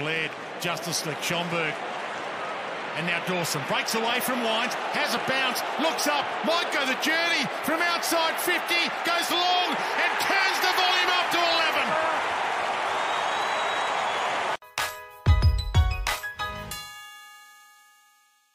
Led Justice Schomburg, and now Dawson breaks away from Wines, has a bounce, looks up, might go the journey from outside 50, goes